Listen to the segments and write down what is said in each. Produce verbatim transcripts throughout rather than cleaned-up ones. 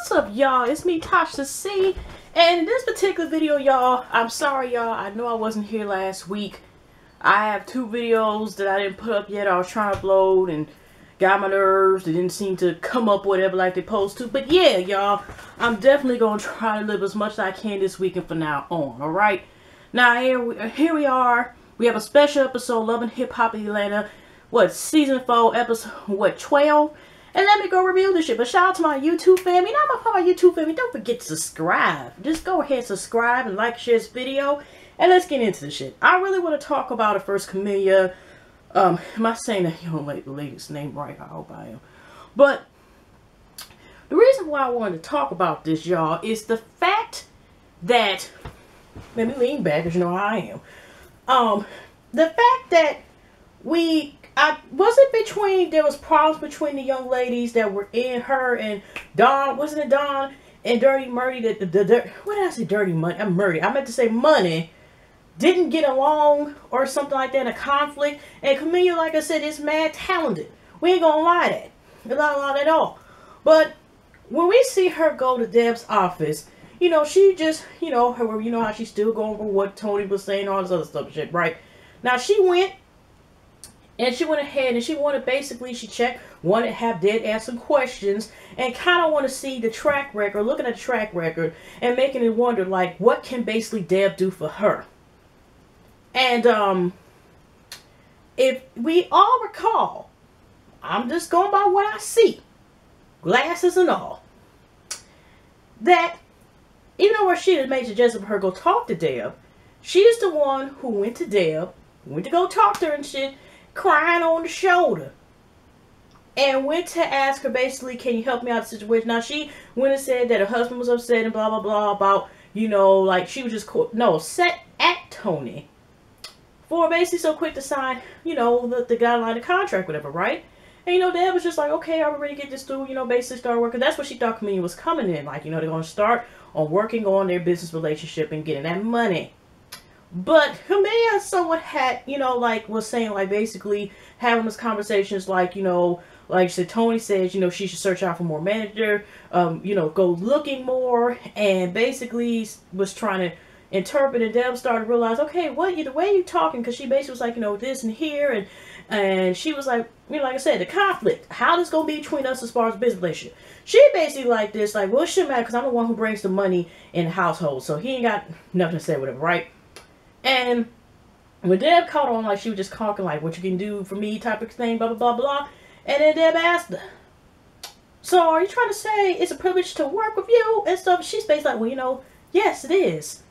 What's up, y'all? It's me, Tasha C, and this particular video, y'all, I'm sorry, y'all, I know I wasn't here last week. I have two videos that I didn't put up yet. I was trying to upload and got my nerves. They didn't seem to come up whatever like they supposed to, but yeah, y'all, I'm definitely going to try to live as much as I can this weekend from now on, alright? Now, here we, here we are. We have a special episode, Love and Hip Hop Atlanta, what, season four, episode, what, twelve? And let me go review this shit. But shout out to my YouTube family. Now, my, my YouTube family, don't forget to subscribe. Just go ahead, subscribe, and like, share this video. And let's get into this shit. I really want to talk about it first, Camellia. Um, am I saying that you don't like the lady's name right? I hope I am. But the reason why I wanted to talk about this, y'all, is the fact that... Let me lean back, because you know how I am. Um, the fact that we... I wasn't between, there was problems between the young ladies that were in her and Don, wasn't it Don and Dirty Murray, the, the, the, the, what did I say, Dirty Money, I'm Murray, I meant to say Money, didn't get along or something like that, a conflict, and Camellia, like I said, is mad talented, we ain't gonna lie that, it's not a lot at all, but when we see her go to Deb's office, you know, she just, you know, her, you know how she's still going over what Tony was saying, all this other stuff, shit, right, now she went, And she went ahead and she wanted, basically, she checked, wanted to have Deb answer questions and kind of want to see the track record, looking at the track record and making it wonder, like, what can basically Deb do for her? And um, if we all recall, I'm just going by what I see, glasses and all, that even though Rashida made suggestions for her go talk to Deb, she is the one who went to Deb, went to go talk to her and shit, crying on the shoulder, and went to ask her basically, can you help me out of the situation? Now she went and said that her husband was upset and blah blah blah about, you know, like she was just cool, no, set at Tony for basically so quick to sign, you know, the, the guideline, the contract, whatever, right? And you know, Deb was just like, okay, I'm ready to get this through, you know, basically start working. That's what she thought Camellia was coming in, like, you know, they're going to start on working on their business relationship and getting that money. But Camellia somewhat had, you know, like, was saying, like, basically having those conversations, like, you know, like she said, Tony says, you know, she should search out for more manager, um, you know, go looking more, and basically was trying to interpret, and Deb started to realize, okay, what, the way you talking, because she basically was like, you know, this and here, and and she was like, you know, like I said, the conflict, how this going to be between us as far as business relationship. She basically like this, like, well, it shouldn't matter, because I'm the one who brings the money in the household, so he ain't got nothing to say with him, right? And when Deb caught on, like, she was just talking, like, what you can do for me type of thing, blah, blah, blah, blah. And then Deb asked her, so are you trying to say it's a privilege to work with you and stuff? She's basically like, well, you know, yes, it is.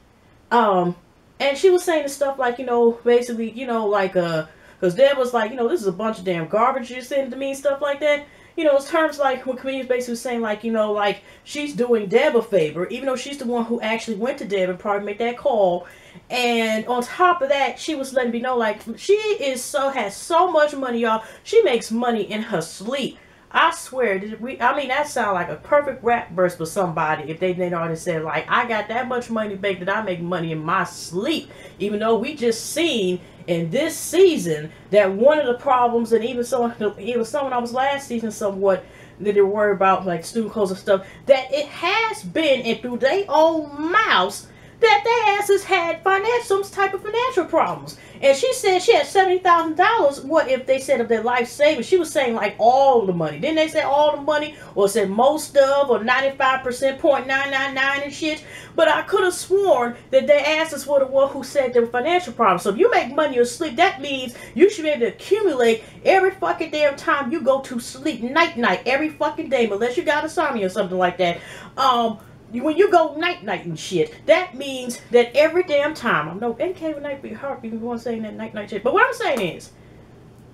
Um, and she was saying the stuff like, you know, basically, you know, like, uh, because Deb was like, you know, this is a bunch of damn garbage you're sending to me and stuff like that. You know, it's terms like when Camille's basically saying, like, you know, like, she's doing Deb a favor, even though she's the one who actually went to Deb and probably made that call. And on top of that, she was letting me know, like, she is so, has so much money, y'all. She makes money in her sleep. I swear, did we, I mean, that sounds like a perfect rap verse for somebody if they didn't already say, like, I got that much money back that I make money in my sleep. Even though we just seen in this season that one of the problems, and even someone, it was someone I was last season somewhat, that they worry about, like, student clothes and stuff, that it has been, and through their own mouths, that their asses had financial, some type of financial problems. And she said she had seventy thousand dollars. What if they said of their life savings? She was saying, like, all the money. Didn't they say all the money? Or said most of, or ninety-five percent, point nine nine nine and shit? But I could have sworn that their asses were the one who said there were financial problems. So if you make money or sleep, that means you should be able to accumulate every fucking damn time you go to sleep, night-night, every fucking day, unless you got insomnia or something like that. Um... When you go night night and shit, that means that every damn time, I know it can't even night be hard people going saying that night night shit. But what I'm saying is,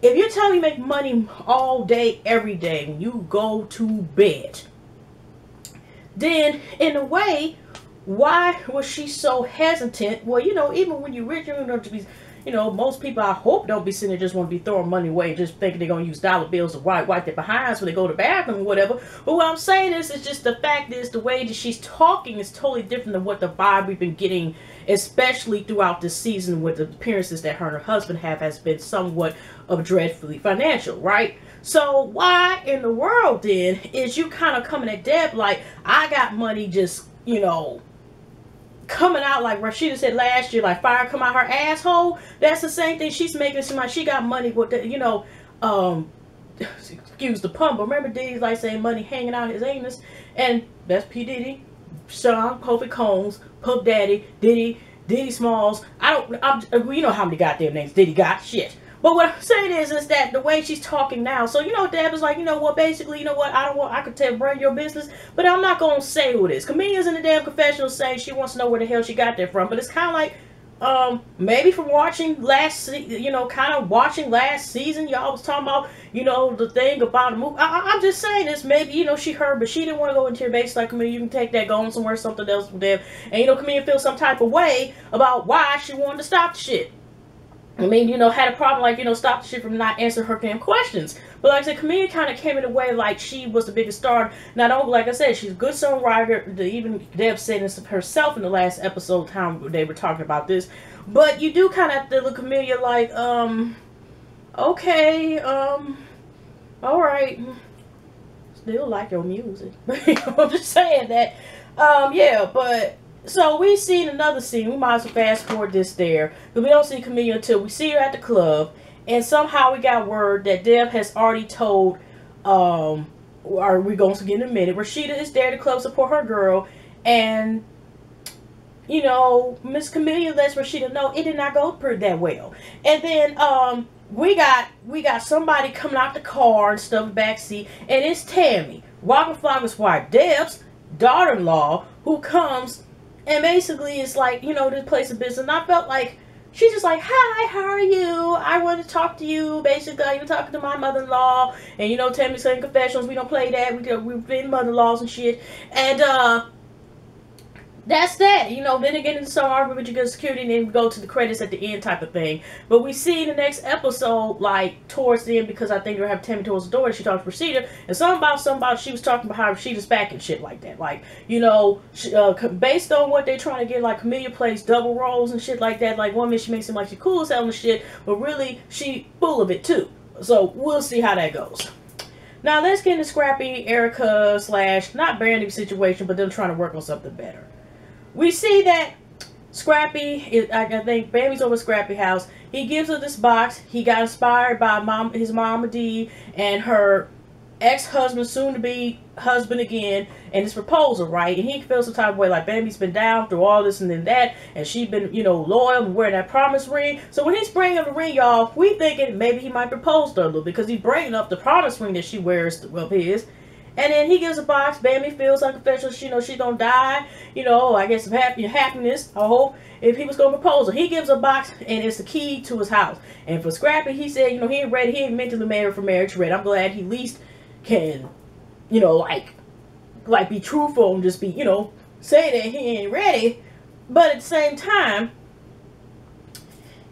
if you're telling me make money all day, every day, when you go to bed, then in a way, why was she so hesitant? Well, you know, even when you're rich, you don't be, you know, most people I hope don't be sitting there just want to be throwing money away, just thinking they're going to use dollar bills to wipe, wipe their behinds when they go to the bathroom or whatever. But what I'm saying is, it's just the fact is the way that she's talking is totally different than what the vibe we've been getting, especially throughout this season with the appearances that her and her husband have has been somewhat of dreadfully financial, right? So why in the world then is you kind of coming at Deb like, I got money just, you know, coming out like Rashida said last year, like fire come out her asshole? That's the same thing she's making it seem like she got money with the, you know, um, excuse the pun, but remember Diddy's like saying money hanging out his anus, and that's P. Diddy, Sean, Puffy Combs, Puff Daddy, Diddy, Diddy Smalls. I don't, I'm, you know how many goddamn names Diddy got, shit. But what I'm saying is, is that the way she's talking now. So, you know, Deb is like, you know what, basically, you know what, I don't want, I could tell, run your business, but I'm not going to say who it is. Comedians in the damn confessional say she wants to know where the hell she got that from. But it's kind of like, um, maybe from watching last, you know, kind of watching last season, y'all was talking about, you know, the thing about the movie. I, I, I'm just saying this, maybe, you know, she heard, but she didn't want to go into your base like, I mean, you can take that, go on somewhere, something else with Deb. And, you know, comedian feels some type of way about why she wanted to stop the shit. I mean, you know, had a problem, like, you know, stop the shit from not answering her damn questions. But like I said, comedian kind of came in a way like she was the biggest star. Not only, like I said, she's a good songwriter. Even Deb said this herself in the last episode time they were talking about this. But you do kind of feel a comedian like, um, okay, um, all right. Still like your music. I'm just saying that. Um, yeah, but... So we seen another scene. We might as well fast forward this there. But we don't see Camille until we see her at the club. And somehow we got word that Deb has already told, um, or we're going to get in a minute, Rashida is there at the club to support her girl. And, you know, Miss Camille lets Rashida know it did not go pretty that well. And then, um, we got, we got somebody coming out the car and stuff in the backseat. And it's Tammy, Robert Flowers' wife, Deb's daughter-in-law, who comes... And basically, it's like, you know, this place of business. And I felt like, she's just like, hi, how are you? I want to talk to you. Basically, you're talking to my mother-in-law. And, you know, Tammy's saying confessionals. We don't play that. We, we've been mother-in-laws and shit. And, uh, that's that. You know, then again, into some argument with your good security. And then we go to the credits at the end type of thing. But we see the next episode, like, towards the end. Because I think they'll have Tammy towards the door. And she talked to Rashida. And something about, something about she was talking about how Rashida's back and shit like that. Like, you know, she, uh, based on what they're trying to get, like, Camilla plays double roles and shit like that. Like, one minute she makes him like she cool as hell and shit. But really, she full of it, too. So, we'll see how that goes. Now, let's get into Scrappy, Erica, slash, not Brandy situation, but them trying to work on something better. We see that Scrappy, is, I think Bambi's over Scrappy house. He gives her this box. He got inspired by mom, his mama D and her ex-husband, soon-to-be husband again, and his proposal, right? And he feels some type of way, like Bambi's been down through all this and then that, and she's been, you know, loyal and wearing that promise ring. So when he's bringing up the ring, y'all, we thinking maybe he might propose to her a little because he's bringing up the promise ring that she wears of his. And then he gives a box. Bambi feels like a confessional. She knows she's gonna die. You know, I guess some happy, happiness, I hope, if he was gonna propose. He gives a box, and it's the key to his house. And for Scrappy, he said, you know, he ain't ready. He ain't mentally married for marriage, ready. I'm glad he at least can, you know, like, like be truthful and just be, you know, say that he ain't ready. But at the same time,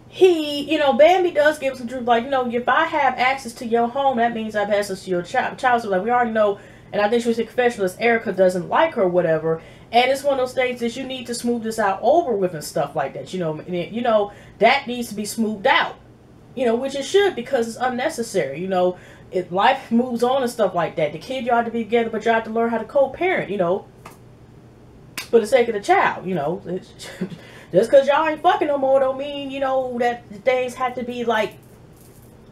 he, you know, Bambi does give some truth. Like, you know, if I have access to your home, that means I've access to your child. So, like, we already know. And I think she was a confessionalist. Erica doesn't like her or whatever. And it's one of those things that you need to smooth this out over with and stuff like that. You know, you know that needs to be smoothed out. You know, which it should because it's unnecessary. You know, if life moves on and stuff like that. The kid, y'all have to be together, but y'all have to learn how to co-parent, you know, for the sake of the child, you know. It's, just because y'all ain't fucking no more don't mean, you know, that things have to be like,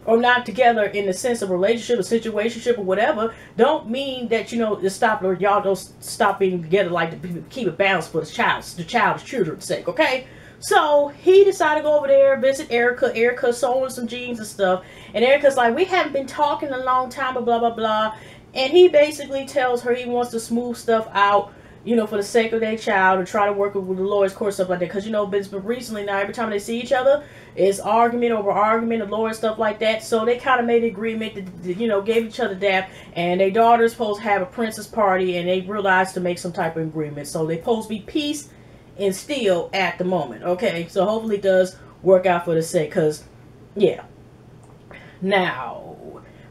or not together in the sense of relationship or situationship or whatever, don't mean that, you know, to stop, or y'all don't stop being together, like, to keep it balanced for the child's, the child's children's sake, okay? So, he decided to go over there, visit Erica. Erica's sewing some jeans and stuff. And Erica's like, we haven't been talking in a long time, blah, blah, blah. And he basically tells her he wants to smooth stuff out, you know, for the sake of their child, and try to work with the lawyers court, stuff like that. Because, you know, but recently now, every time they see each other, it's argument over argument, the lawyers, stuff like that. So they kind of made an agreement that, you know, gave each other dap, and their daughter's supposed to have a princess party, and they realized to make some type of agreement. So they supposed to be peace and still at the moment, okay? So hopefully it does work out for the sake, because, yeah. Now,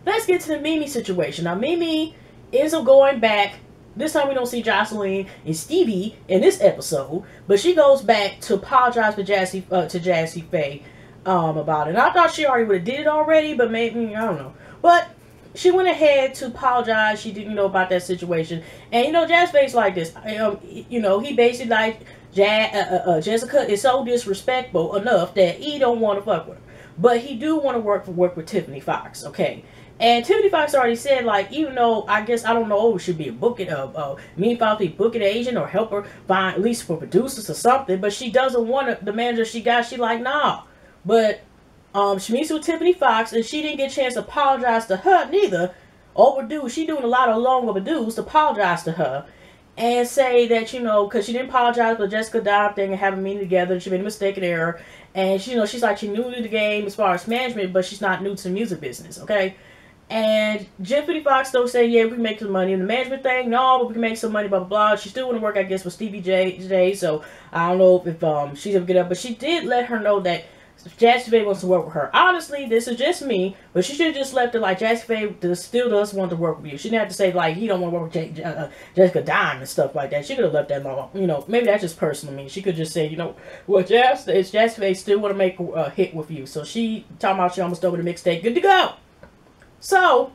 let's get to the Mimi situation. Now, Mimi ends up going back. This time we don't see Jocelyn and Stevie in this episode, but she goes back to apologize for Jazzy, uh, to Jazzy Faye um, about it. And I thought she already would have did it already, but maybe, I don't know. But she went ahead to apologize. She didn't know about that situation. And, you know, Jazzface like this. Um, you know, he basically like, Jazz, uh, uh, uh, Jessica is so disrespectful enough that he don't want to fuck with her. But he do want to work for work with Tiffany Foxx, okay? And Tiffany Foxx already said, like, even though I guess I don't know, it should be a booking of uh, me probably booking agent or help her find at least for producers or something. But she doesn't want it. The manager she got, she like, nah. But um, she meets with Tiffany Foxx, and she didn't get a chance to apologize to her neither. Overdue, she doing a lot of long overdues to apologize to her and say that, you know, because she didn't apologize for Jessica Dodd thing and having a meeting together. She made a mistake and error, and she, you know, she's like she new to the game as far as management, but she's not new to the music business, okay? And Tiffany Foxx still say, yeah, we can make some money in the management thing. No, but we can make some money, blah, blah, blah. She still want to work, I guess, with Stevie J today. So I don't know if um she's going to get up. But she did let her know that Jazzy Faye wants to work with her. Honestly, this is just me. But she should have just left it like, Jazzy Faye still does want to work with you. She didn't have to say, like, he don't want to work with J uh, Jessica Dime and stuff like that. She could have left that long. You know, maybe that's just personal to me. She could just say, you know, well, Jazz, Jazzy Faye still want to make a hit with you. So she talking about she almost done with the mixtape. Good to go. So,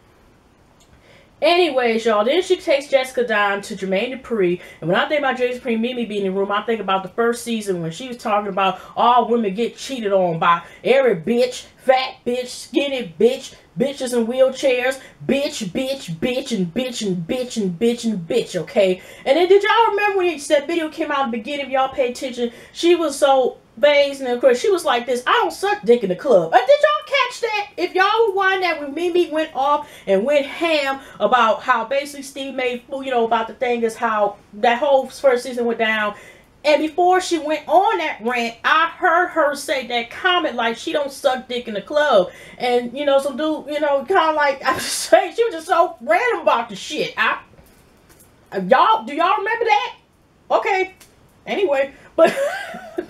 anyways, y'all, then she takes Jessica Dime to Jermaine Dupri. And when I think about Jermaine Dupri, Mimi being in the room, I think about the first season when she was talking about all women get cheated on by every bitch, fat bitch, skinny bitch, bitches in wheelchairs, bitch, bitch, bitch, and bitch, and bitch, and bitch, and bitch, okay? And then did y'all remember when that video came out in the beginning, y'all pay attention, she was so phased, and of course, she was like this, I don't suck dick in the club. Uh, did y'all catch that? If y'all rewind that when Mimi went off and went ham about how basically Steve made, you know, about the thing is how that whole first season went down. And before she went on that rant, I heard her say that comment like she don't suck dick in the club. And, you know, some dude, you know, kind of like, I'm just saying, she was just so random about the shit. I, y'all, do y'all remember that? Okay. Anyway, but,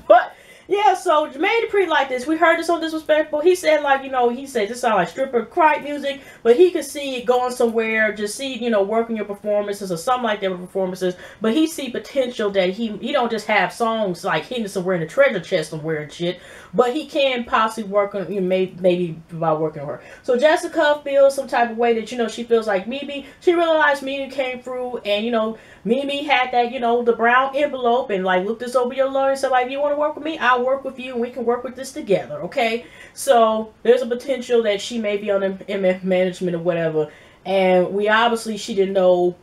but, yeah, so Jermaine Dupri like this. We heard this on Disrespectful. He said, like, you know, he said this sound like stripper cry music, but he could see it going somewhere, just see, you know, working your performances or something like that with performances. But he see potential that he he don't just have songs like hidden somewhere in the treasure chest somewhere and shit, but he can possibly work on, you know, maybe, maybe by working on her. So Jessica feels some type of way that, you know, she feels like Mimi. She realized Mimi came through and, you know, Mimi had that, you know, the brown envelope and like looked this over your lawyer and said, like, you want to work with me? I work with you and we can work with this together, okay? So there's a potential that she may be on M F management or whatever, and we obviously she didn't know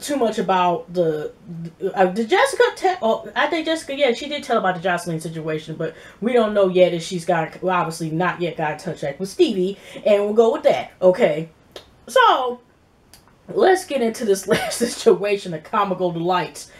too much about the uh, did Jessica tell oh, I think Jessica, yeah, she did tell about the Jocelyn situation, but we don't know yet if she's got, well, obviously not yet got in touch with Stevie, and we'll go with that, okay? So let's get into this last situation of comical delights.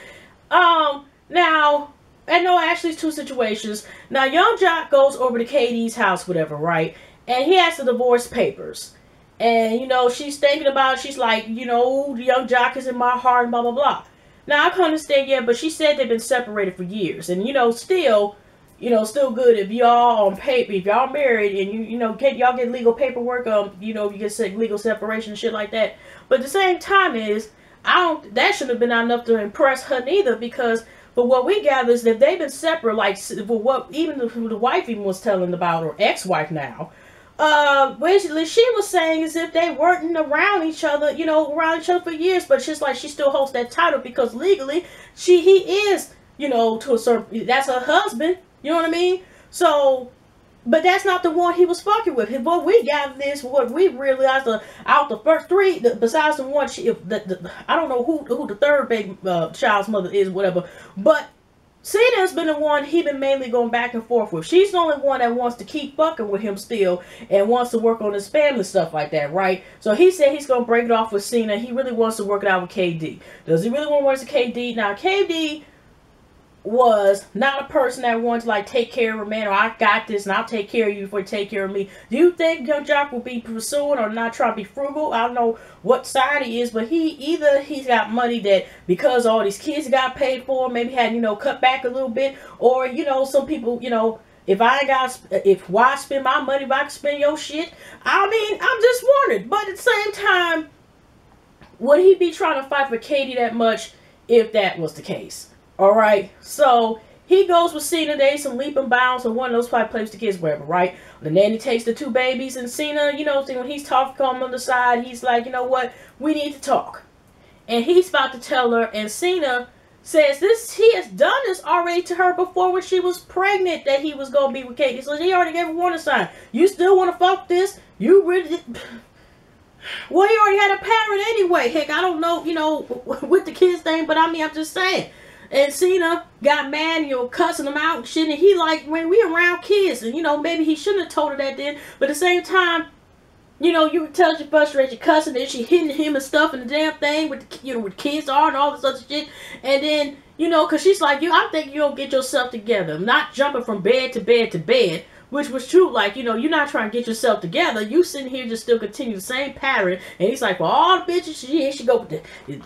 Um now, and no, actually, two situations. Now, Young Jock goes over to K D's house, whatever, right? And he has the divorce papers. And, you know, she's thinking about it. She's like, you know, Young Jock is in my heart, blah, blah, blah. Now, I can understand, yeah, but she said they've been separated for years. And, you know, still, you know, still good if y'all on paper, if y'all married and, you you know, get y'all get legal paperwork, um, you know, you get legal separation, shit like that. But at the same time is, I don't, that shouldn't have been enough to impress her neither, because... But what we gather is that they've been separate, like, for what even the, the wife even was telling about, or ex-wife now. Uh, basically, she was saying as if they weren't around each other, you know, around each other for years. But she's like, she still holds that title because legally, she he is, you know, to a certain, that's her husband. You know what I mean? So, but that's not the one he was fucking with. What we gather is what we realized uh, out the first three, the, besides the one, she, if the, the, I don't know who who the third baby uh, child's mother is, whatever. But Cena's been the one he been mainly going back and forth with. She's the only one that wants to keep fucking with him still and wants to work on his family stuff like that, right? So he said he's going to break it off with Cena. He really wants to work it out with K D. Does he really want to work with K D? Now, K D... was not a person that wanted to like take care of a man, or I got this and I'll take care of you before you take care of me. Do you think Young Jock will be pursuing or not trying to be frugal? I don't know what side he is, but he either he's got money that because all these kids got paid for, maybe had, you know, cut back a little bit, or, you know, some people, you know, if I ain't got, if why spend my money if I can spend your shit? I mean, I'm just wondering, but at the same time, would he be trying to fight for K D that much if that was the case? All right, so He goes with Cena. They some leap and bounds, and one of those five plays the kids wherever, right? The nanny takes the two babies, and Cena, you know, when he's talking on the other side, he's like, you know what, we need to talk. And he's about to tell her, and Cena says this, he has done this already to her before when she was pregnant, that he was going to be with Katie. So he already gave her warning sign. You still want to fuck this? You really... Well, he already had a parent anyway. Heck, I don't know, you know, with the kids thing, but I mean, I'm just saying. And Cena got mad, you know, cussing him out and shit. And he like, when we around kids, and, you know, maybe he shouldn't have told her that then. But at the same time, you know, you can tell she frustrated, she cussing, and she hitting him and stuff and the damn thing with, the, you know, with kids are and all this other shit. And then, you know, because she's like, you, I think you don't get yourself together. I'm not jumping from bed to bed to bed, which was true. Like, you know, you're not trying to get yourself together. You sitting here just still continue the same pattern. And he's like, well, all the bitches, here she go,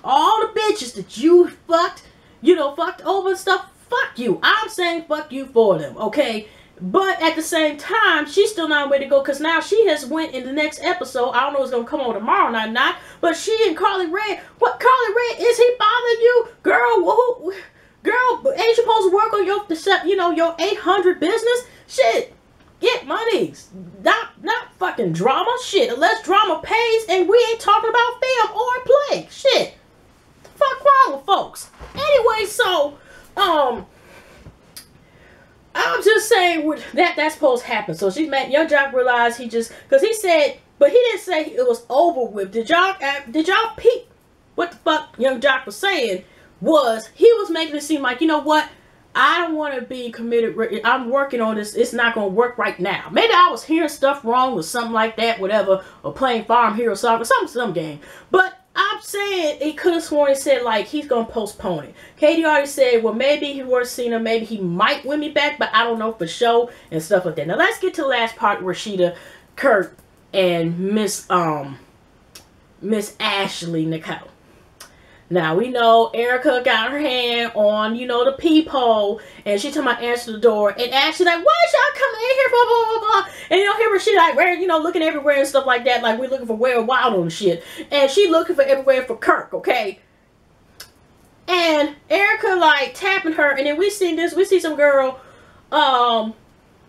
all the bitches that you fucked, you know, fucked over and stuff, fuck you. I'm saying fuck you for them, okay? But at the same time, she's still not ready to go, because now she has went in the next episode. I don't know if it's going to come on tomorrow night or not, but she and Carly Red, what, Carly Red, is he bothering you? Girl, who, girl, ain't you supposed to work on your, you know, your eight hundred business? Shit, get monies. Not, not fucking drama. Shit, unless drama pays, and we ain't talking about film or play. Shit. Fuck wrong with folks. Anyway, so, um... I'm just saying that that's supposed to happen. So she made young Jock realize he just, because he said, but he didn't say it was over with. Did y'all did y'all peep what the fuck young Jock was saying? Was he was making it seem like, you know what, I don't want to be committed. I'm working on this. It's not going to work right now. Maybe I was hearing stuff wrong with something like that, whatever, or playing Farm Hero Saga, some some game, but. I'm saying it could have sworn it said like he's gonna postpone it. Katie already said, well, maybe he was Cena, maybe he might win me back, but I don't know for sure and stuff like that. Now let's get to the last part where Sheeta, Kurt, and Miss um Miss Ashley Nicole. Now we know Erica got her hand on, you know, the peephole, and she told my answer the door, and Ashley's like, why y'all coming in here, blah blah blah blah, and you know, here she like, where, you know, looking everywhere and stuff like that, like we looking for Wild Wild and shit, and she looking for everywhere for Kirk, okay, and Erica like tapping her, and then we seen this, we see some girl, um,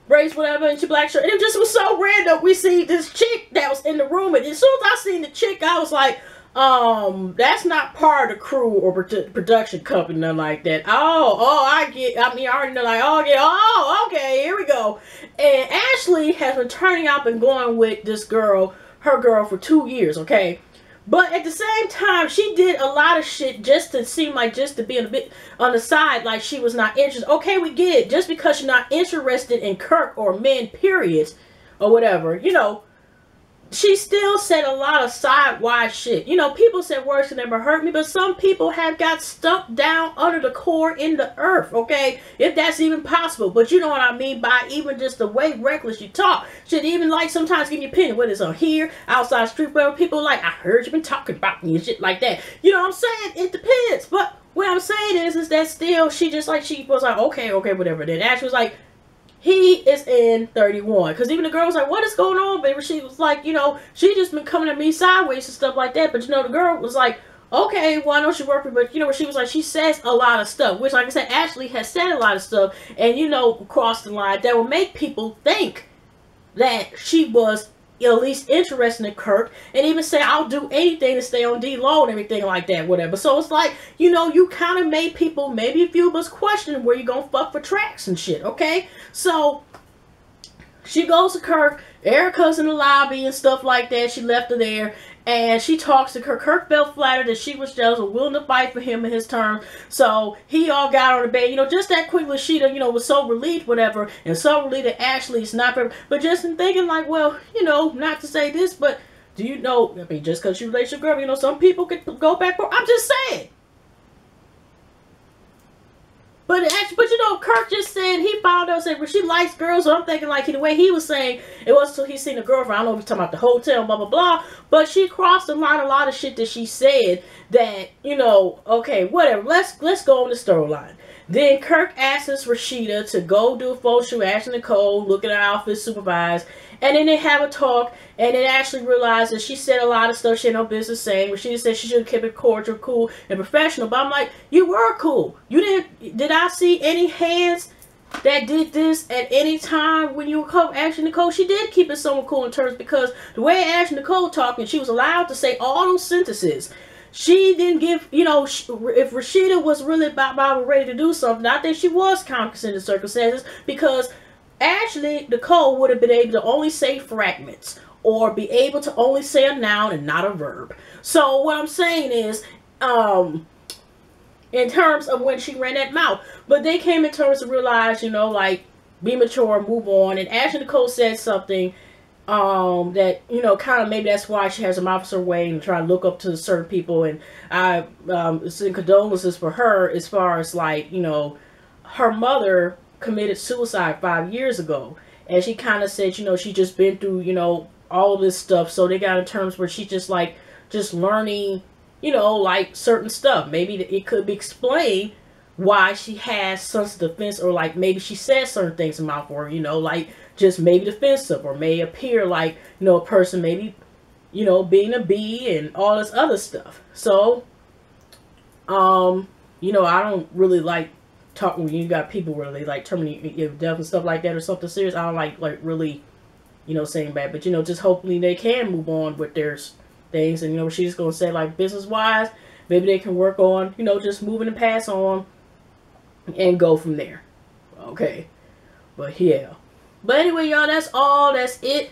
race whatever, and she black shirt, and it just was so random. We see this chick that was in the room, and as soon as I seen the chick, I was like, Um, that's not part of the crew or produ production company, nothing like that. Oh, oh, I get, I mean, I already know, like, oh, yeah, oh, okay, here we go. And Ashley has been turning up and going with this girl, her girl, for two years, okay? But at the same time, she did a lot of shit just to seem like, just to be a bit on the side, like she was not interested. Okay, we get it. Just because you're not interested in Kirk or men, periods, or whatever, you know, she still said a lot of sidewise shit. You know, people said words can never hurt me, but some people have got stuck down under the core in the earth, okay? If that's even possible. But you know what I mean by even just the way reckless you talk. Should even, like, sometimes give me opinion, whether it's on here, outside street, where people like, I heard you been talking about me and shit like that. You know what I'm saying? It depends. But what I'm saying is, is that still, she just, like, she was like, okay, okay, whatever. Then Ash was like, he is in thirty-one. Because even the girl was like, what is going on, baby? She was like, you know, she just been coming at me sideways and stuff like that. But, you know, the girl was like, okay, well, I know she worked for me. But, you know, she was like, she says a lot of stuff. Which, like I said, Ashley has said a lot of stuff. And, you know, across the line, that will make people think that she was at least interested in Kirk. And even say, I'll do anything to stay on D-Lo and everything like that, whatever. So, it's like, you know, you kind of made people, maybe a few of us, question where you gonna fuck for tracks and shit, okay? So, she goes to Kirk, Erica's in the lobby and stuff like that, she left her there, and she talks to Kirk. Kirk felt flattered that she was jealous and willing to fight for him in his terms, so he all got on the bed, you know, just that quickly. Sheeta, you know, was so relieved, whatever, and so relieved that Ashley's not, but just in thinking, like, well, you know, not to say this, but do you know, I mean, just because you relate to your girl, you know, some people could go back for, I'm just saying. But actually, but you know, Kirk just said he found out, said, well, she likes girls. So I'm thinking, like, the way he was saying, it was till he seen a girlfriend. I don't know if he's talking about the hotel, blah, blah, blah. But she crossed the line, a lot of shit that she said that, you know, okay, whatever. Let's let's go on the storyline. Then Kirk asks Sheeta to go do a photo shoot, Ashley Nicole, look at her outfit, supervise. And then they have a talk, and then Ashley realizes she said a lot of stuff she had no business saying, but she said she should have kept it cordial, cool, and professional. But I'm like, you were cool. You didn't, did I see any hands that did this at any time when you were Ashley Nicole? She did keep it somewhat cool in terms, because the way Ashley Nicole talking, she was allowed to say all those sentences. She didn't give, you know, if Rashida was really about Bible ready to do something, I think she was condescending circumstances, because Ashley Nicole would have been able to only say fragments or be able to only say a noun and not a verb. So what I'm saying is, um, in terms of when she ran that mouth, but they came in terms to realize, you know, like, be mature and move on. And Ashley Nicole said something um that, you know, kind of maybe that's why she has a mouth her way and try to look up to certain people. And I um send condolences for her, as far as, like, you know, her mother committed suicide five years ago, and she kind of said, you know, she just been through, you know, all this stuff. So they got in terms where she's just like just learning, you know, like certain stuff. Maybe it could be explained why she has such defense, or like maybe she says certain things in mouth, or, you know, like just maybe defensive, or may appear like, you know, a person maybe, you know, being a bee and all this other stuff. So, um, you know, I don't really like talking when you got people really like terminating your death and stuff like that, or something serious. I don't like, like really, you know, saying bad, but, you know, just hopefully they can move on with their things. And, you know, she's going to say, like, business wise, maybe they can work on, you know, just moving and pass on and go from there. Okay. But yeah. But anyway, y'all, that's all. That's it.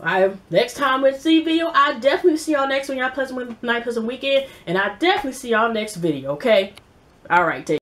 I next time with the video, I definitely see y'all next when y'all pleasant night, pleasant weekend, and I definitely see y'all next video. Okay, all right, take.